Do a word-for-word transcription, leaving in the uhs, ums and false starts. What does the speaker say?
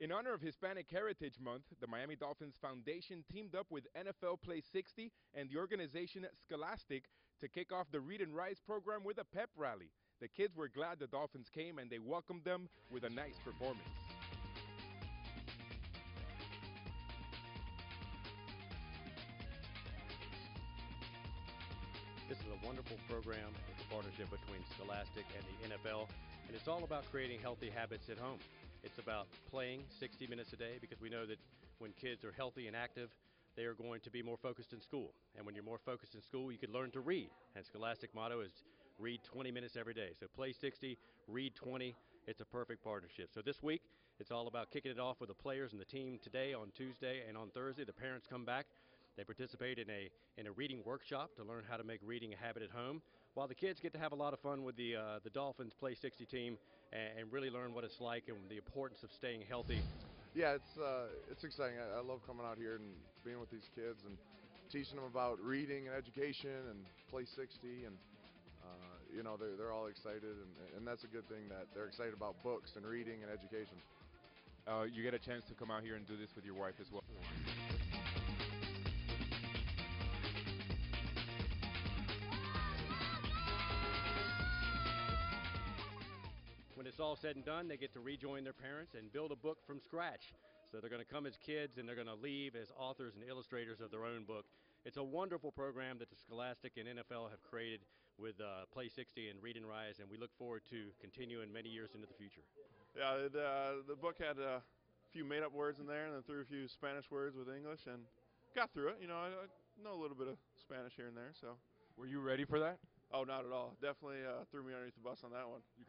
In honor of Hispanic Heritage Month, the Miami Dolphins Foundation teamed up with N F L Play sixty and the organization Scholastic to kick off the Read and Rise program with a pep rally. The kids were glad the Dolphins came, and they welcomed them with a nice performance. This is a wonderful program. It's a partnership between Scholastic and the N F L, and it's all about creating healthy habits at home. It's about playing sixty minutes a day, because we know that when kids are healthy and active, they are going to be more focused in school. And when you're more focused in school, you can learn to read. And Scholastic motto is read twenty minutes every day. So play sixty, read twenty. It's a perfect partnership. So this week, it's all about kicking it off with the players and the team today on Tuesday, and on Thursday, the parents come back. They participate in a in a reading workshop to learn how to make reading a habit at home, while the kids get to have a lot of fun with the uh, the Dolphins Play sixty team and, and really learn what it's like and the importance of staying healthy. Yeah, it's uh, it's exciting. I, I love coming out here and being with these kids and teaching them about reading and education and Play sixty, and uh, you know they're they're all excited, and and that's a good thing that they're excited about books and reading and education. Uh, you get a chance to come out here and do this with your wife as well. When it's all said and done, they get to rejoin their parents and build a book from scratch. So they're going to come as kids, and they're going to leave as authors and illustrators of their own book. It's a wonderful program that the Scholastic and N F L have created with uh, Play sixty and Read and Rise, and we look forward to continuing many years into the future. Yeah, it, uh, the book had a few made-up words in there, and then threw a few Spanish words with English, and got through it. You know, I, I know a little bit of Spanish here and there. So, were you ready for that? Oh, not at all. Definitely uh, threw me underneath the bus on that one. You